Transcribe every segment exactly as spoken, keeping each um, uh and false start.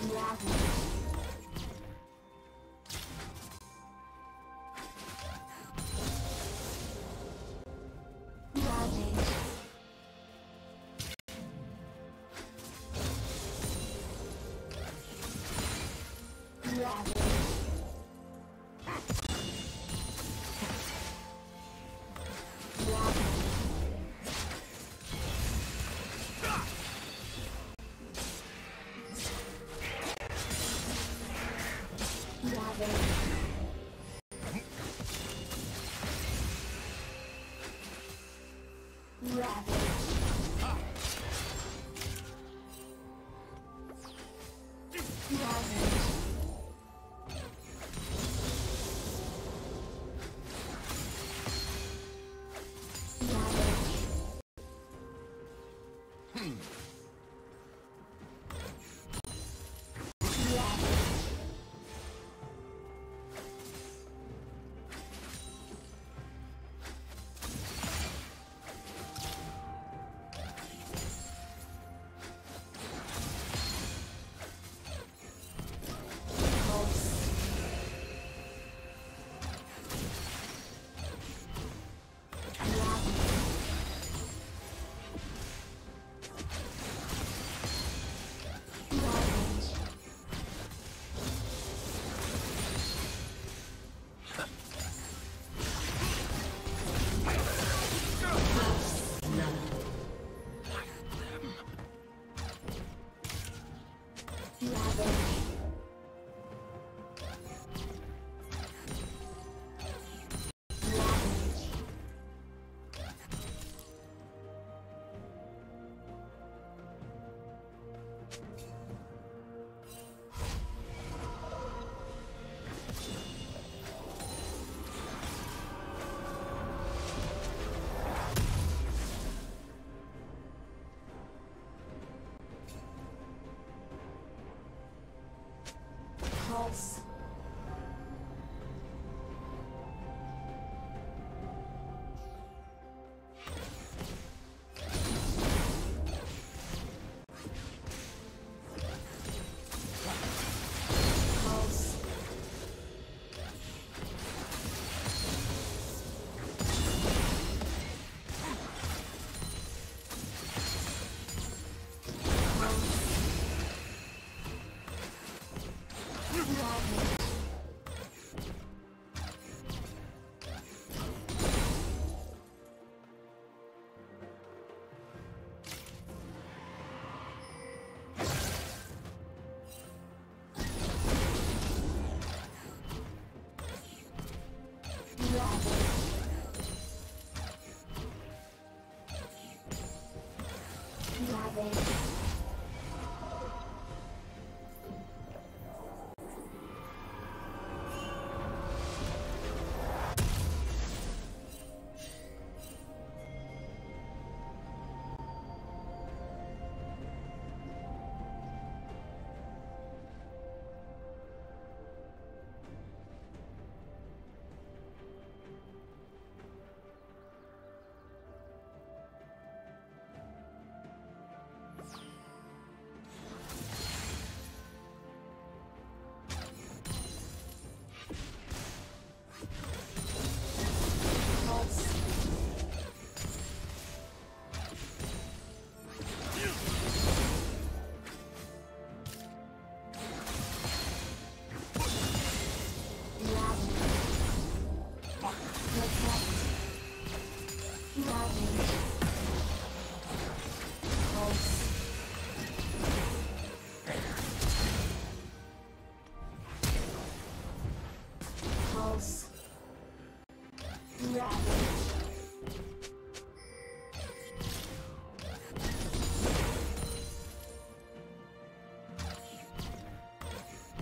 Pulse.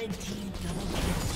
Red team double kill.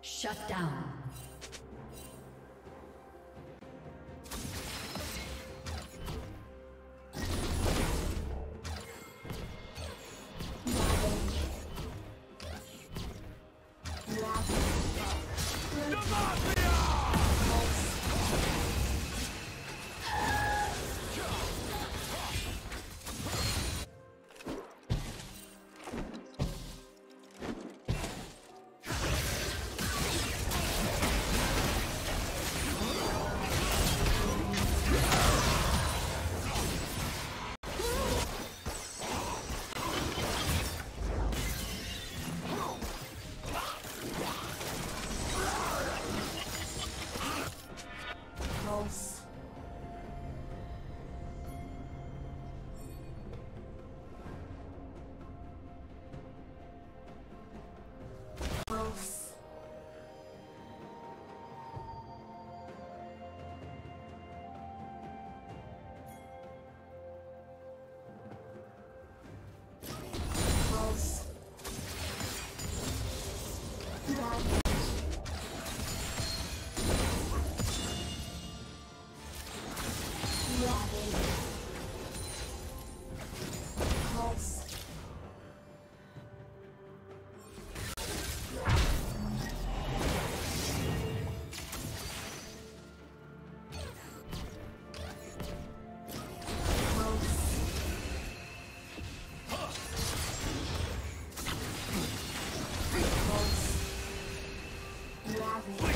Shut down. Wait,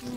Blue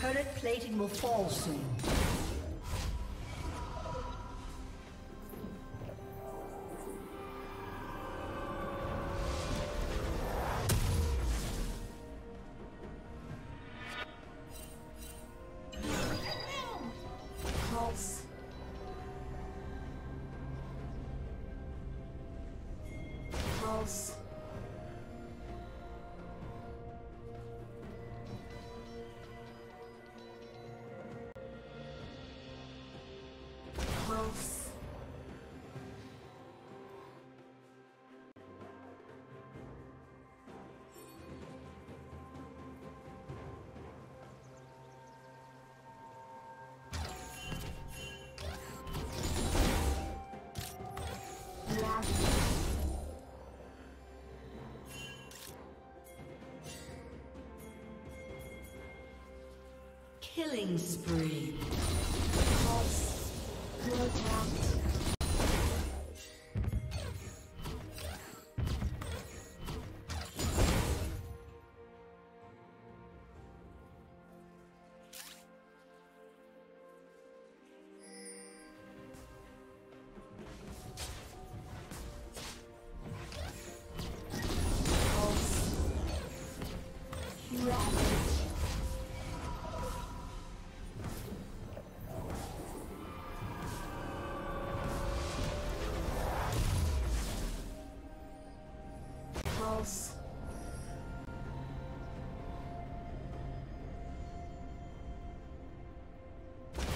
Turret plating will fall soon. Killing spree. Pulse. Blood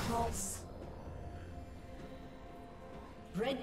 Pulse. Red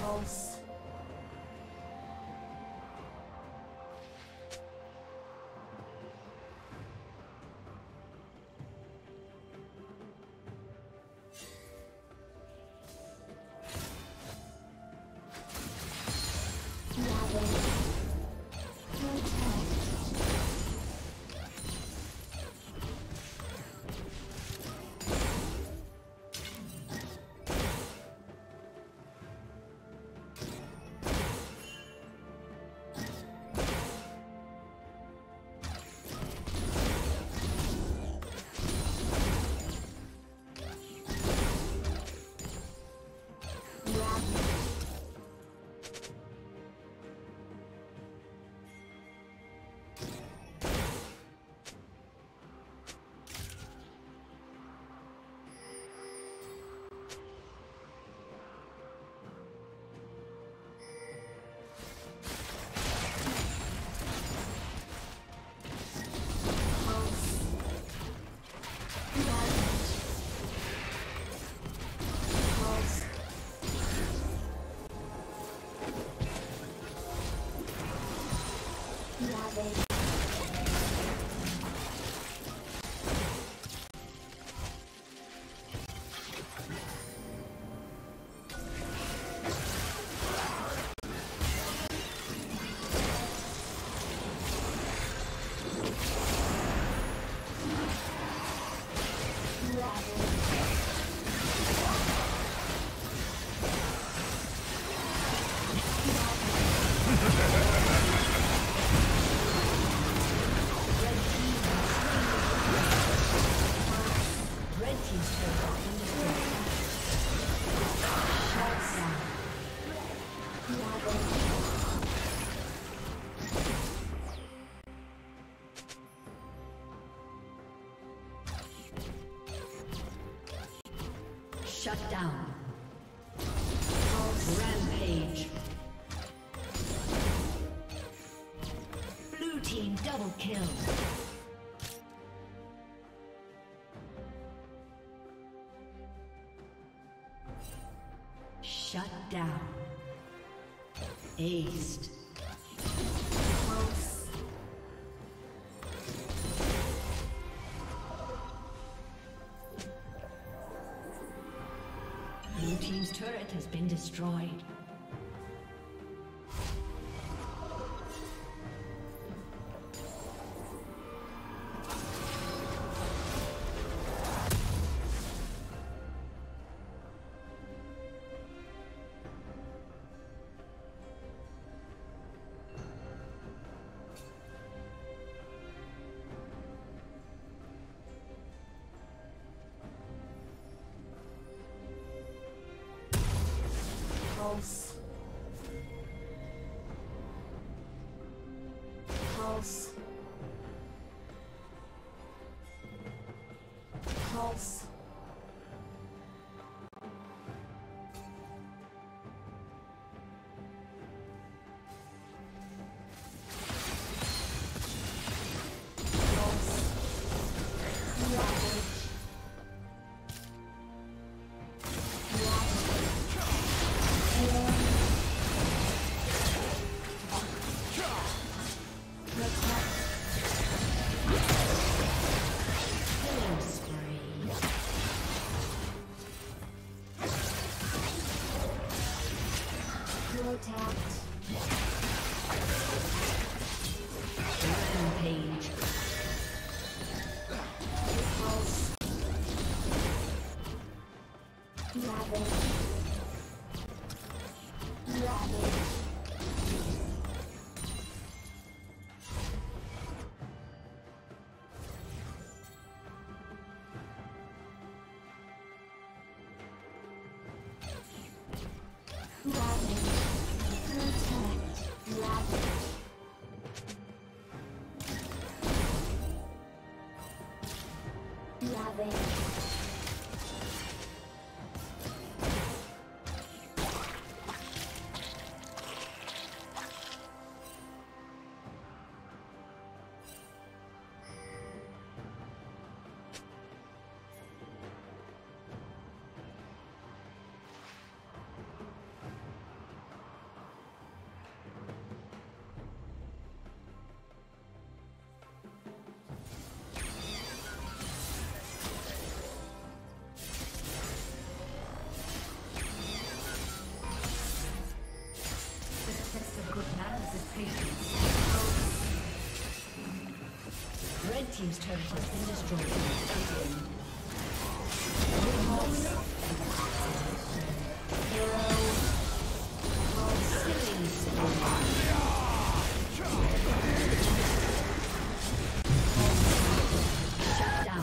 Pulse. Shut down. Rampage. Double kill. Shut down. Aced. Close. Blue team's turret has been destroyed. Pulse. Pulse. Pulse. Team's turret has been destroyed. Shut down.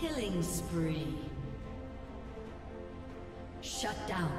Killing spree. Shut down.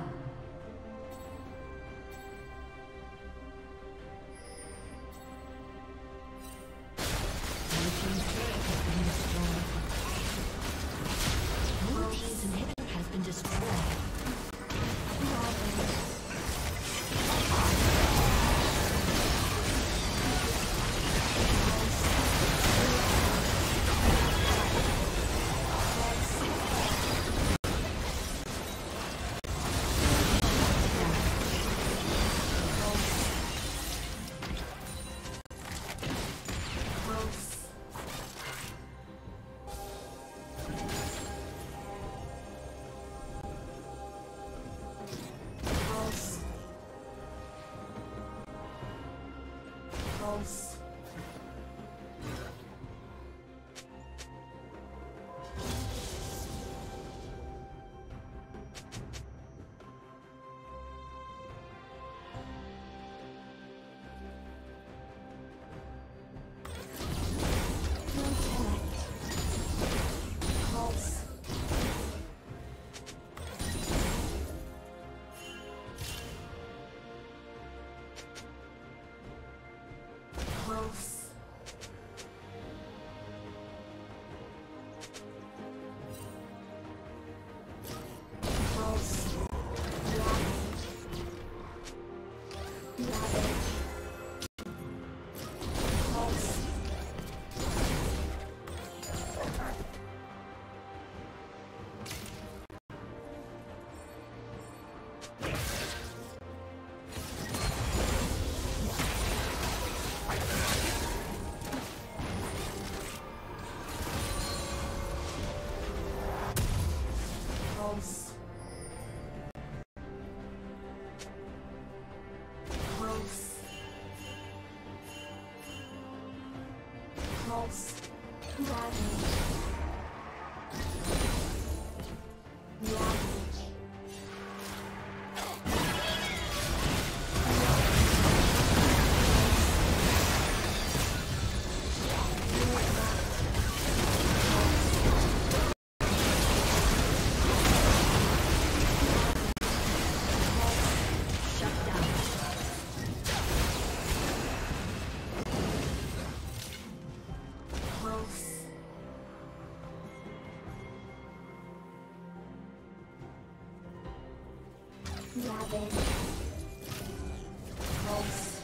Rabbit. Horse.